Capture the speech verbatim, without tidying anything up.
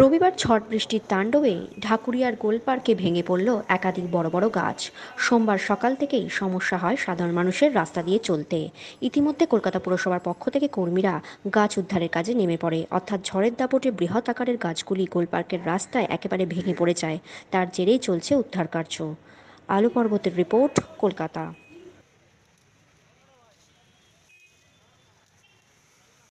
রবিবার ঝড় বৃষ্টির তাণ্ডবে ঢাকুরিয়ার গোলপার্কে ভেঙে পড়ল একাধিক বড় বড় গাছ। সোমবার সকাল থেকেই সমস্যা হয় সাধারণ মানুষের রাস্তা দিয়ে চলতে। ইতিমধ্যে কলকাতা পুরসভার পক্ষ থেকে কর্মীরা গাছ উদ্ধারের কাজে নেমে পড়ে। অর্থাৎ ঝড়ের দাপটে বৃহৎ আকারের গাছগুলি গোলপার্কের রাস্তায় একেবারে ভেঙে পড়ে যায়, তার জেরেই চলছে উদ্ধার কার্য। আলো পর্বতের রিপোর্ট, কলকাতা।